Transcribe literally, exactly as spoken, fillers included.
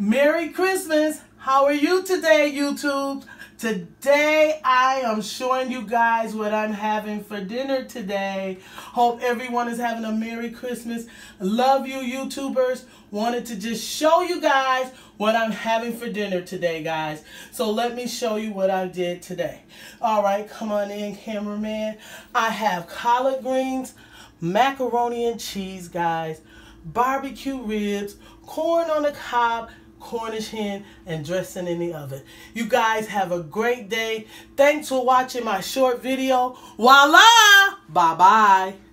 Merry Christmas! How are you today, YouTube? Today I am showing you guys what I'm having for dinner today. Hope everyone is having a Merry Christmas. Love you, YouTubers. Wanted to just show you guys what I'm having for dinner today, guys. So let me show you what I did today. All right, come on in, cameraman. I have collard greens, macaroni and cheese, guys, barbecue ribs, corn on the cob, Cornish hen, and dressing in the oven. You guys have a great day. Thanks for watching my short video. Voila! Bye-bye.